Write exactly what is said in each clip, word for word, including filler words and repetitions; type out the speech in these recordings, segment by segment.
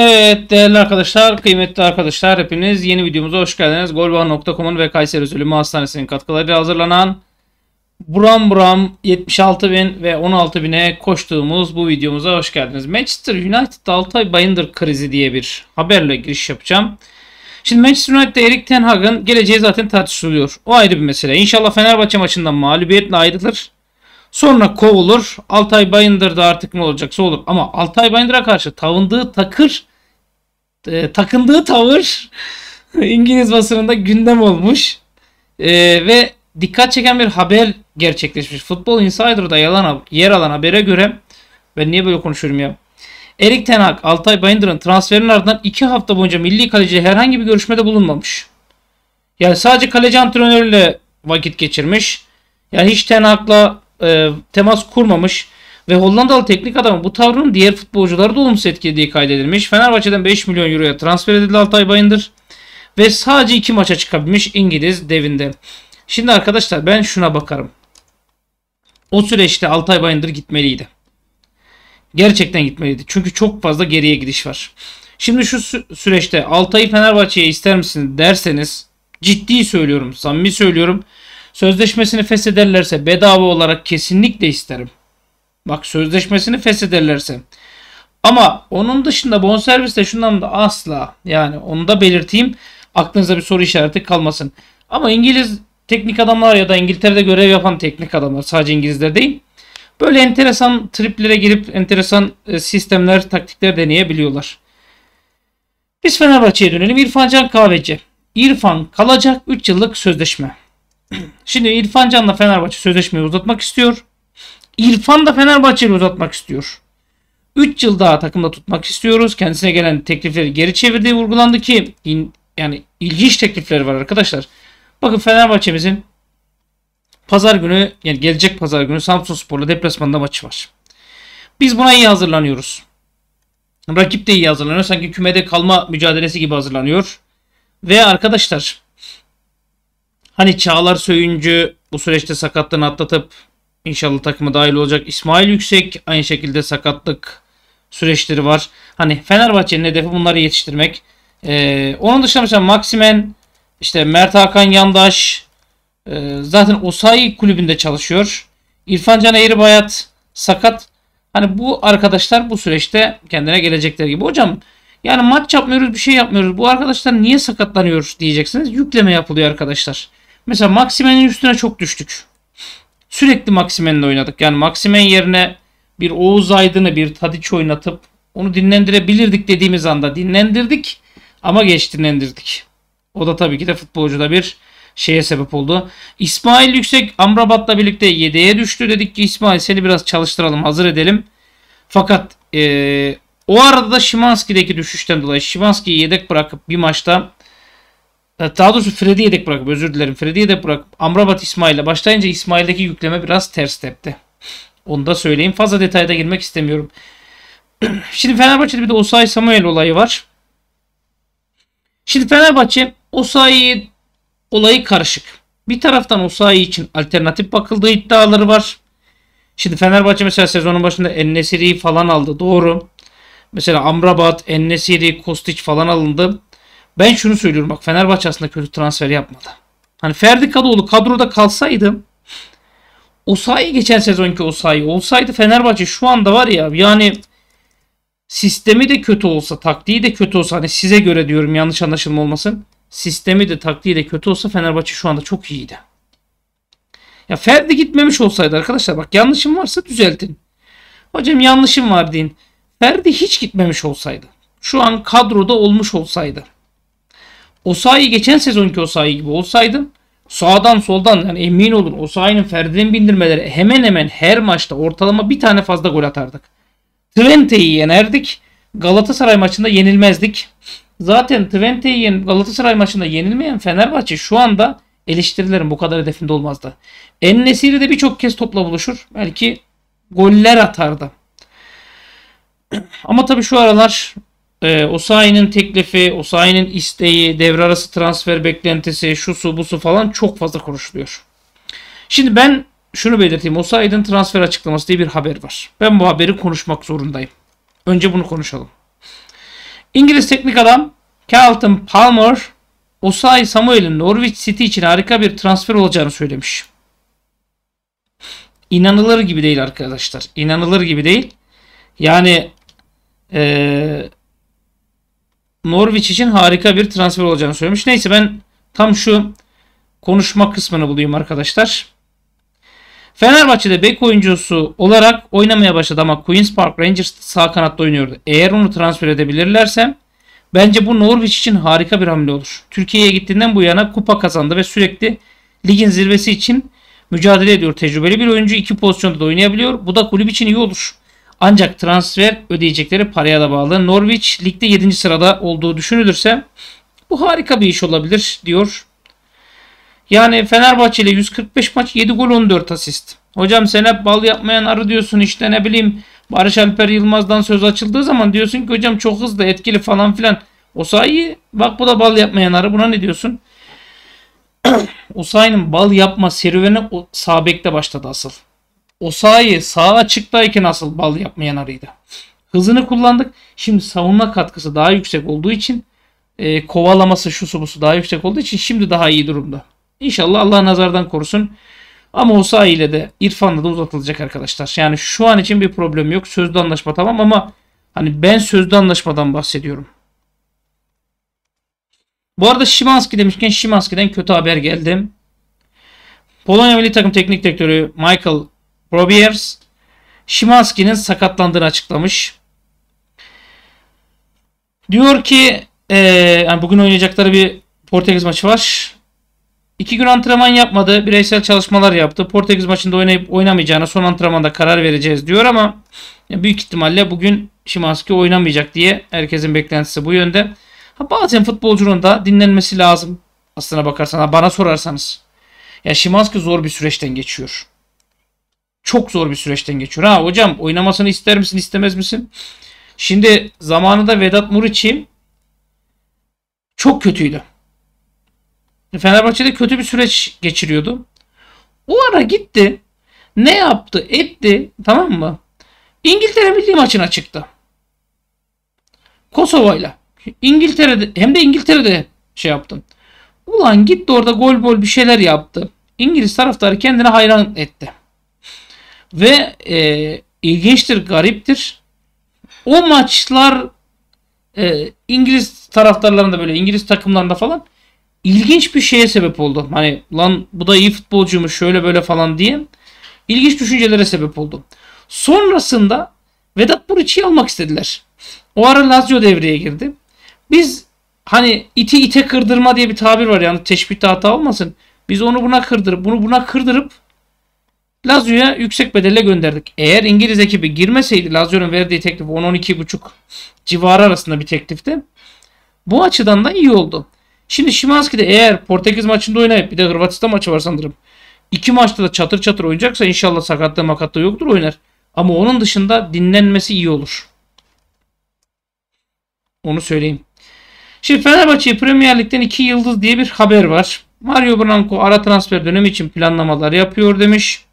Evet değerli arkadaşlar, kıymetli arkadaşlar, hepiniz yeni videomuza hoş geldiniz. golbahar nokta com'un ve Kayseri Zulümü Hastanesi'nin katkılarıyla hazırlanan buram buram yetmiş altı bin ve on altı bine koştuğumuz bu videomuza hoş geldiniz. Manchester United'da Altay Bayındır krizi diye bir haberle giriş yapacağım. Şimdi Manchester United'da Erik Ten Hag'ın geleceği zaten tartışılıyor. O ayrı bir mesele. İnşallah Fenerbahçe maçından mağlubiyetle ayrılır. Sonra kovulur. Altay Bayındır da artık ne olacaksa olur. Ama Altay Bayındır'a karşı tavındığı takır, e, takındığı tavır İngiliz basınında gündem olmuş. E, ve dikkat çeken bir haber gerçekleşmiş. Futbol Insider'da yalan, yer alan habere göre, ben niye böyle konuşuyorum ya? Erik Ten Hag, Altay Bayındır'ın transferinin ardından iki hafta boyunca milli kaleciyle herhangi bir görüşmede bulunmamış. Yani sadece kaleci antrenörüyle vakit geçirmiş. Yani hiç Ten Hag'la e, temas kurmamış. Ve Hollandalı teknik adamın bu tavrının diğer futbolcuları da olumsuz etkilediği kaydedilmiş. Fenerbahçe'den beş milyon euroya transfer edildi Altay Bayındır. Ve sadece iki maça çıkabilmiş İngiliz devinde. Şimdi arkadaşlar ben şuna bakarım. O süreçte Altay Bayındır gitmeliydi. Gerçekten gitmeliydi. Çünkü çok fazla geriye gidiş var. Şimdi şu süreçte Altay'ı Fenerbahçe'ye ister misiniz derseniz, ciddi söylüyorum, samimi söylüyorum. Sözleşmesini feshederlerse bedava olarak kesinlikle isterim. Bak, sözleşmesini feshederlerse. Ama onun dışında bonservisle şundan da asla, yani onu da belirteyim. Aklınıza bir soru işareti kalmasın. Ama İngiliz teknik adamlar ya da İngiltere'de görev yapan teknik adamlar, sadece İngilizler değil, böyle enteresan triplere girip enteresan sistemler, taktikler deneyebiliyorlar. Biz Fenerbahçe'ye dönelim. İrfan Can Kahveci. İrfan kalacak, üç yıllık sözleşme. Şimdi İrfan Can'la Fenerbahçe sözleşmeyi uzatmak istiyor. İrfan da Fenerbahçe'yi uzatmak istiyor. üç yıl daha takımda tutmak istiyoruz. Kendisine gelen teklifleri geri çevirdiği vurgulandı ki, yani ilginç teklifleri var arkadaşlar. Bakın Fenerbahçe'mizin pazar günü, yani gelecek pazar günü Samsunspor'la deplasmanda maçı var. Biz buna iyi hazırlanıyoruz. Rakip de iyi hazırlanıyor. Sanki kümede kalma mücadelesi gibi hazırlanıyor. Ve arkadaşlar, hani Çağlar Söyüncü bu süreçte sakatlığını atlatıp inşallah takıma dahil olacak. İsmail Yüksek aynı şekilde sakatlık süreçleri var. Hani Fenerbahçe'nin hedefi bunları yetiştirmek. Ee, onun dışında mesela Maximen, işte Mert Hakan Yandaş, zaten Osayi kulübünde çalışıyor. İrfan Can Eğribayat sakat. Hani bu arkadaşlar bu süreçte kendine gelecekler gibi. Hocam yani maç yapmıyoruz, bir şey yapmıyoruz. Bu arkadaşlar niye sakatlanıyor diyeceksiniz. Yükleme yapılıyor arkadaşlar. Mesela Maximen'in üstüne çok düştük. Sürekli Maximen'le oynadık. Yani Maximen yerine bir Oğuz Aydın'ı, bir Tadiç oynatıp onu dinlendirebilirdik dediğimiz anda dinlendirdik. Ama geç dinlendirdik. O da tabii ki de futbolcuda bir şeye sebep oldu. İsmail Yüksek Amrabat'la birlikte yedeğe düştü. Dedik ki İsmail seni biraz çalıştıralım, hazır edelim. Fakat ee, o arada da Şimanski'deki düşüşten dolayı Şimanski'yi yedek bırakıp bir maçta, daha doğrusu Freddy'yi yedek bırakıp, özür dilerim, Freddy'yi yedek bırakıp Amrabat İsmail'le başlayınca İsmail'deki yükleme biraz ters tepti. Onu da söyleyeyim. Fazla detayda girmek istemiyorum. Şimdi Fenerbahçe'de bir de Osayi Samuel olayı var. Şimdi Fenerbahçe Osayi olayı karışık. Bir taraftan Osayi için alternatif bakıldığı iddiaları var. Şimdi Fenerbahçe mesela sezonun başında En-Nesyri'yi falan aldı. Doğru. Mesela Amrabat, En-Nesyri, Kostić falan alındı. Ben şunu söylüyorum, bak Fenerbahçe aslında kötü transfer yapmadı. Hani Ferdi Kadıoğlu kadroda kalsaydı, Osayi geçen sezonki Osayi olsaydı Fenerbahçe şu anda var ya, yani sistemi de kötü olsa, taktiği de kötü olsa, hani size göre diyorum, yanlış anlaşılma olmasın. Sistemi de taktiği de kötü olsa Fenerbahçe şu anda çok iyiydi. Ya Ferdi gitmemiş olsaydı arkadaşlar, bak yanlışım varsa düzeltin. Hocam yanlışım var deyin. Ferdi hiç gitmemiş olsaydı, şu an kadroda olmuş olsaydı, Osayi geçen sezonki Osayi gibi olsaydı, sağdan soldan, yani emin olun Osayi'nin Ferdi'nin bindirmeleri hemen hemen her maçta ortalama bir tane fazla gol atardık. Twente'yi yenerdik. Galatasaray maçında yenilmezdik. Zaten Twente'yi Galatasaray maçında yenilmeyen Fenerbahçe şu anda eleştirilerin bu kadar hedefinde olmazdı. En-Nesyri de birçok kez topla buluşur. Belki goller atardı. Ama tabii şu aralar e, Osayi'nin teklifi, Osayi'nin isteği, devre arası transfer beklentisi, şusu busu falan çok fazla konuşuluyor. Şimdi ben şunu belirteyim. Osayi'nin transfer açıklaması diye bir haber var. Ben bu haberi konuşmak zorundayım. Önce bunu konuşalım. İngiliz teknik adam Carlton Palmer, Osayi Samuel'in Norwich City için harika bir transfer olacağını söylemiş. İnanılır gibi değil arkadaşlar. İnanılır gibi değil. Yani ee, Norwich için harika bir transfer olacağını söylemiş. Neyse, ben tam şu konuşma kısmını bulayım arkadaşlar. Fenerbahçe'de bek oyuncusu olarak oynamaya başladı ama Queen's Park Rangers'ta sağ kanatta oynuyordu. Eğer onu transfer edebilirlerse bence bu Norwich için harika bir hamle olur. Türkiye'ye gittiğinden bu yana kupa kazandı ve sürekli ligin zirvesi için mücadele ediyor. Tecrübeli bir oyuncu, iki pozisyonda da oynayabiliyor. Bu da kulüp için iyi olur. Ancak transfer ödeyecekleri paraya da bağlı. Norwich ligde yedinci sırada olduğu düşünülürse bu harika bir iş olabilir diyor. Yani Fenerbahçe ile yüz kırk beş maç, yedi gol, on dört asist. Hocam sen hep bal yapmayan arı diyorsun, işte ne bileyim Barış Alper Yılmaz'dan söz açıldığı zaman diyorsun ki hocam çok hızlı, etkili falan filan. Osayi, bak bu da bal yapmayan arı, buna ne diyorsun? Osayi'nin bal yapma serüveni sağ bekte başladı asıl. Osayi sağ açıktayken asıl bal yapmayan arıydı. Hızını kullandık. Şimdi savunma katkısı daha yüksek olduğu için e, kovalaması şusu busu daha yüksek olduğu için şimdi daha iyi durumda. İnşallah Allah nazardan korusun. Ama Osayi ile de İrfan'la da uzatılacak arkadaşlar. Yani şu an için bir problem yok. Sözlü anlaşma tamam ama hani ben sözlü anlaşmadan bahsediyorum. Bu arada Szymański demişken Szymański'den kötü haber geldi. Polonya milli takım teknik direktörü Michael Probiers Szymański'nin sakatlandığını açıklamış. Diyor ki ee, yani bugün oynayacakları bir Portekiz maçı var. İki gün antrenman yapmadı. Bireysel çalışmalar yaptı. Portekiz maçında oynayıp oynamayacağına son antrenmanda karar vereceğiz diyor ama büyük ihtimalle bugün Szymański oynamayacak diye herkesin beklentisi bu yönde. Ha, bazen futbolcunun da dinlenmesi lazım. Aslına bakarsanız, bana sorarsanız. Ya Szymański zor bir süreçten geçiyor. Çok zor bir süreçten geçiyor. Ha hocam oynamasını ister misin istemez misin? Şimdi zamanında Vedat Muriçi çok kötüydü. Fenerbahçe'de kötü bir süreç geçiriyordu. O ara gitti. Ne yaptı? Etti. Tamam mı? İngiltere milli maçına çıktı. Kosova'yla. İngiltere'de, hem de İngiltere'de şey yaptım. Ulan gitti orada gol bol bir şeyler yaptı. İngiliz taraftarı kendine hayran etti. Ve e, ilginçtir, gariptir. O maçlar e, İngiliz taraftarlarında, böyle İngiliz takımlarında falan İlginç bir şeye sebep oldu. Hani lan bu da iyi futbolcuymuş şöyle böyle falan diye ilginç düşüncelere sebep oldu. Sonrasında Vedat Muriç'i almak istediler. O ara Lazio devreye girdi. Biz hani iti ite kırdırma diye bir tabir var, yani teşbihte hata olmasın. Biz onu buna kırdırıp bunu buna kırdırıp Lazio'ya yüksek bedelle gönderdik. Eğer İngiliz ekibi girmeseydi, Lazio'nun verdiği teklif on on iki buçuk civarı arasında bir teklifti. Bu açıdan da iyi oldu. Şimdi Szymański de eğer Portekiz maçında oynayıp bir de Hırvatistan maçı var sanırım. İki maçta da çatır çatır oynayacaksa inşallah sakatlığı makatlığı yoktur, oynar. Ama onun dışında dinlenmesi iyi olur. Onu söyleyeyim. Şimdi Fenerbahçe Premier Lig'den iki yıldız diye bir haber var. Mario Branco ara transfer dönemi için planlamalar yapıyor demiş.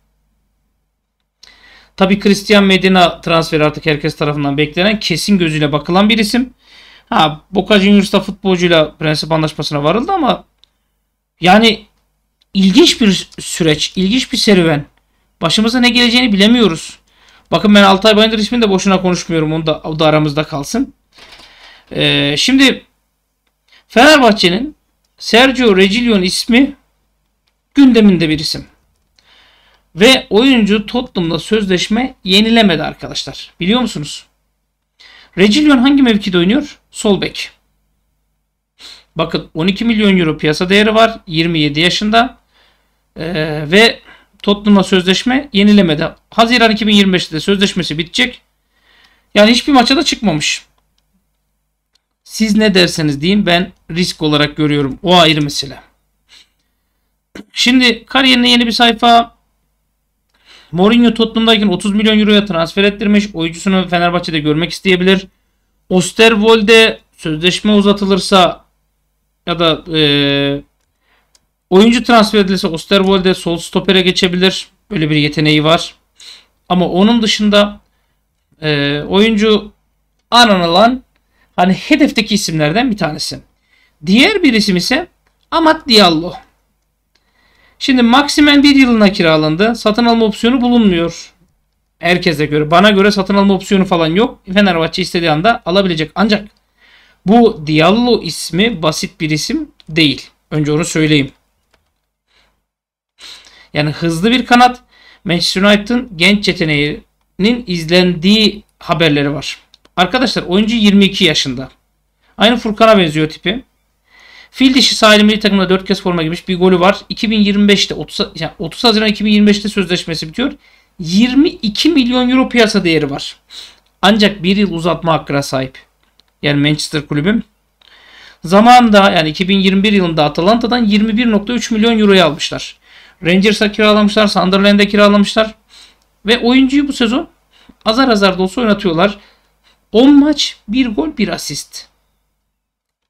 Tabii Christian Medina transferi artık herkes tarafından beklenen, kesin gözüyle bakılan bir isim. Ha, Boca Juniors'ta futbolcuyla prensip anlaşmasına varıldı ama yani ilginç bir süreç, ilginç bir serüven. Başımıza ne geleceğini bilemiyoruz. Bakın ben Altay Bayındır ismini de boşuna konuşmuyorum. Onu da, o da aramızda kalsın. Ee, şimdi Fenerbahçe'nin Sergio Reguilon ismi gündeminde bir isim. Ve oyuncu Tottenham'la sözleşme yenilemedi arkadaşlar. Biliyor musunuz? Reguilon hangi mevkide oynuyor? Sol bek. Bakın on iki milyon euro piyasa değeri var. yirmi yedi yaşında. Ee, ve Tottenham'la sözleşme yenilemedi. Haziran iki bin yirmi beş'te sözleşmesi bitecek. Yani hiçbir maça da çıkmamış. Siz ne derseniz deyin, ben risk olarak görüyorum. O ayrı mesele. Şimdi kariyerine yeni bir sayfa. Mourinho Tottenham'dayken otuz milyon euroya transfer ettirmiş. Oyuncusunu Fenerbahçe'de görmek isteyebilir. Osterwold'e sözleşme uzatılırsa ya da e, oyuncu transfer edilirse Osterwold'e sol stopere geçebilir. Böyle bir yeteneği var. Ama onun dışında e, oyuncu aranılan Hani hedefteki isimlerden bir tanesi. Diğer bir isim ise Amad Diallo. Şimdi Maximen bir yılına kiralandı. Satın alma opsiyonu bulunmuyor. Herkese göre. Bana göre satın alma opsiyonu falan yok. Fenerbahçe istediği anda alabilecek. Ancak bu Diallo ismi basit bir isim değil. Önce onu söyleyeyim. Yani hızlı bir kanat. Manchester United'ın genç yeteneğinin izlendiği haberleri var. Arkadaşlar oyuncu yirmi iki yaşında. Aynı Furkan'a benziyor tipi. Fil dişi sahili milli takımda dört kez forma girmiş, bir golü var. iki bin yirmi beşte otuz, yani otuz Haziran iki bin yirmi beşte sözleşmesi bitiyor. yirmi iki milyon euro piyasa değeri var. Ancak bir yıl uzatma hakkına sahip. Yani Manchester kulübüm. Zamanında yani iki bin yirmi bir yılında Atalanta'dan yirmi bir nokta üç milyon euroya almışlar. Rangers'a kiralamışlar, Sunderland'e kiralamışlar. Ve oyuncuyu bu sezon azar azar da olsa oynatıyorlar. on maç, bir gol, bir asist.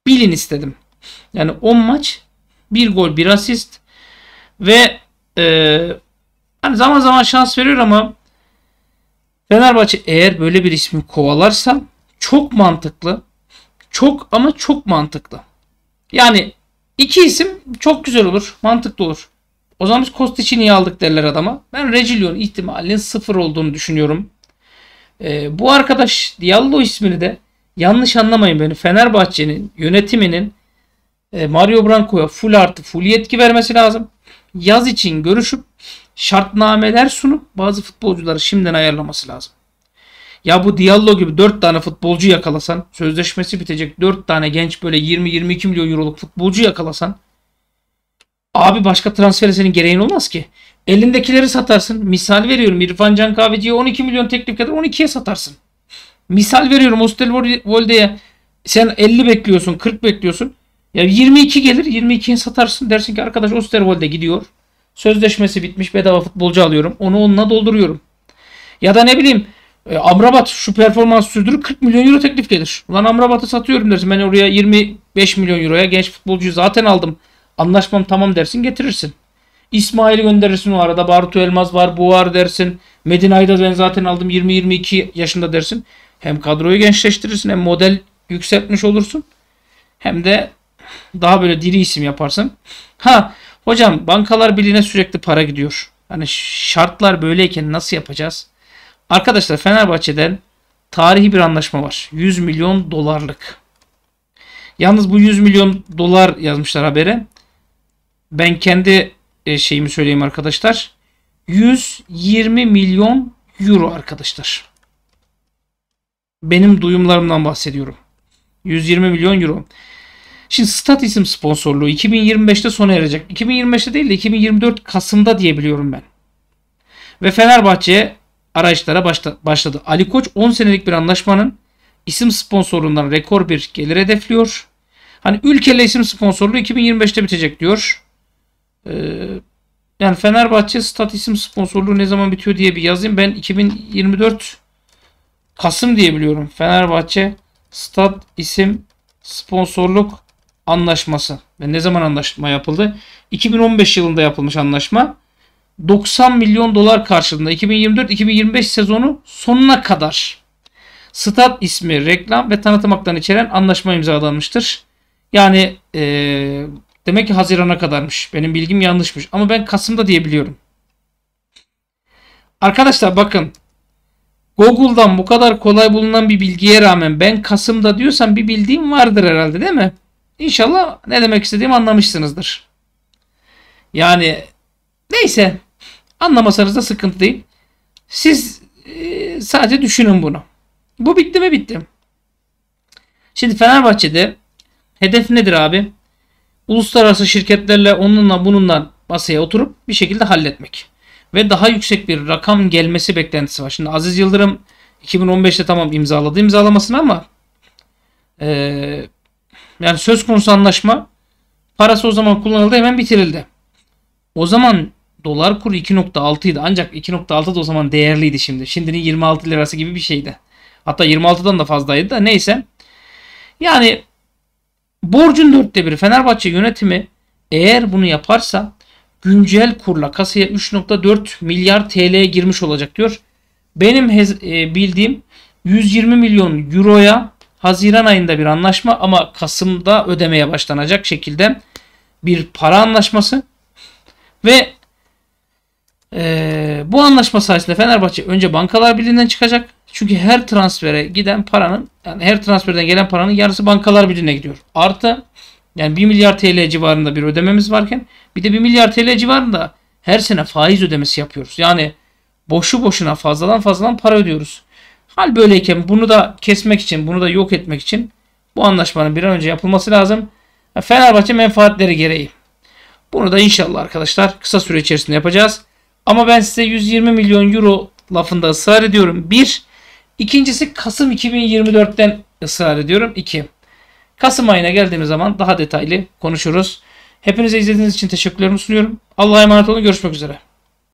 Bilin istedim. Yani on maç, bir gol, bir asist. Ve e, yani zaman zaman şans veriyor ama Fenerbahçe eğer böyle bir ismi kovalarsa çok mantıklı. Çok ama çok mantıklı. Yani iki isim çok güzel olur. Mantıklı olur. O zaman biz Kostic'i niye aldık derler adama. Ben Reguilon ihtimalinin sıfır olduğunu düşünüyorum. E, bu arkadaş Diallo ismini de yanlış anlamayın beni. Fenerbahçe'nin yönetiminin e, Mario Branco'ya full artı full yetki vermesi lazım. Yaz için görüşüp şartnameler sunup bazı futbolcuları şimdiden ayarlaması lazım. Ya bu Diallo gibi dört tane futbolcu yakalasan, sözleşmesi bitecek dört tane genç böyle yirmi yirmi iki milyon euroluk futbolcu yakalasan, abi başka transferi senin gereğin olmaz ki. Elindekileri satarsın. Misal veriyorum, İrfan Can Kahveci'ye on iki milyon teklif kadar on ikiye satarsın. Misal veriyorum, Osterwolde'ye sen elli bekliyorsun, kırk bekliyorsun. Ya yirmi iki gelir, yirmi ikiye satarsın. Dersin ki arkadaş Osterwolde gidiyor. Sözleşmesi bitmiş, bedava futbolcu alıyorum. Onu onunla dolduruyorum. Ya da ne bileyim Amrabat şu performans sürdürür, kırk milyon euro teklif gelir. Ulan Amrabat'ı satıyorum dersin. Ben oraya yirmi beş milyon euroya genç futbolcuyu zaten aldım. Anlaşmam tamam dersin, getirirsin. İsmail'i gönderirsin o arada. Bartu Elmas var, bu var dersin. Medina'yı da ben zaten aldım, yirmi yirmi iki yaşında dersin. Hem kadroyu gençleştirirsin, hem model yükseltmiş olursun. Hem de daha böyle diri isim yaparsın. Ha hocam, Bankalar Birliği'ne sürekli para gidiyor. Hani şartlar böyleyken nasıl yapacağız? Arkadaşlar Fenerbahçe'den tarihi bir anlaşma var. yüz milyon dolarlık. Yalnız bu yüz milyon dolar yazmışlar habere. Ben kendi şeyimi söyleyeyim arkadaşlar. yüz yirmi milyon euro arkadaşlar. Benim duyumlarımdan bahsediyorum. yüz yirmi milyon euro. Şimdi Stat isim sponsorluğu iki bin yirmi beşte sona erecek. iki bin yirmi beşte değil de iki bin yirmi dört Kasım'da diyebiliyorum ben. Ve Fenerbahçe araçlara başladı. Ali Koç on senelik bir anlaşmanın isim sponsorluğundan rekor bir gelir hedefliyor. Hani ülkeyle isim sponsorluğu iki bin yirmi beşte bitecek diyor. Yani Fenerbahçe Stat isim sponsorluğu ne zaman bitiyor diye bir yazayım. Ben iki bin yirmi dört Kasım diye biliyorum. Fenerbahçe Stat isim sponsorluk anlaşması. Ve ne zaman anlaşma yapıldı? iki bin on beş yılında yapılmış anlaşma. doksan milyon dolar karşılığında iki bin yirmi dört iki bin yirmi beş sezonu sonuna kadar Stat ismi reklam ve tanıtım haklarını içeren anlaşma imzalanmıştır. Yani eee demek ki Haziran'a kadarmış. Benim bilgim yanlışmış. Ama ben Kasım'da diyebiliyorum. Arkadaşlar bakın. Google'dan bu kadar kolay bulunan bir bilgiye rağmen ben Kasım'da diyorsam bir bildiğim vardır herhalde, değil mi? İnşallah ne demek istediğimi anlamışsınızdır. Yani neyse. Anlamasanız da sıkıntı değil. Siz e, sadece düşünün bunu. Bu bitti mi? Bitti. Şimdi Fenerbahçe'de hedef nedir abi? Uluslararası şirketlerle onunla bununla masaya oturup bir şekilde halletmek. Ve daha yüksek bir rakam gelmesi beklentisi var. Şimdi Aziz Yıldırım iki bin on beşte tamam imzaladı imzalamasını ama e, yani söz konusu anlaşma parası o zaman kullanıldı, hemen bitirildi. O zaman dolar kuru iki nokta altı idi. Ancak iki nokta altı da o zaman değerliydi şimdi. Şimdinin yirmi altı lirası gibi bir şeydi. Hatta yirmi altıdan da fazlaydı da neyse. Yani borcun dörtte biri. Fenerbahçe yönetimi eğer bunu yaparsa güncel kurla kasaya üç nokta dört milyar T L'ye girmiş olacak diyor. Benim bildiğim yüz yirmi milyon euroya Haziran ayında bir anlaşma ama Kasım'da ödemeye başlanacak şekilde bir para anlaşması ve e, bu anlaşma sayesinde Fenerbahçe önce Bankalar Birliği'nden çıkacak. Çünkü her transfere giden paranın, yani her transferden gelen paranın yarısı Bankalar Birliği'ne gidiyor. Artı yani bir milyar T L civarında bir ödememiz varken bir de bir milyar T L civarında her sene faiz ödemesi yapıyoruz. Yani boşu boşuna fazladan fazladan para ödüyoruz. Hal böyleyken bunu da kesmek için, bunu da yok etmek için bu anlaşmanın bir an önce yapılması lazım. Fenerbahçe menfaatleri gereği. Bunu da inşallah arkadaşlar kısa süre içerisinde yapacağız. Ama ben size yüz yirmi milyon euro lafında ısrar ediyorum. Bir. İkincisi Kasım iki bin yirmi dört'ten ısrar ediyorum. İki. Kasım ayına geldiğimiz zaman daha detaylı konuşuruz. Hepinize izlediğiniz için teşekkürlerimi sunuyorum. Allah'a emanet olun. Görüşmek üzere.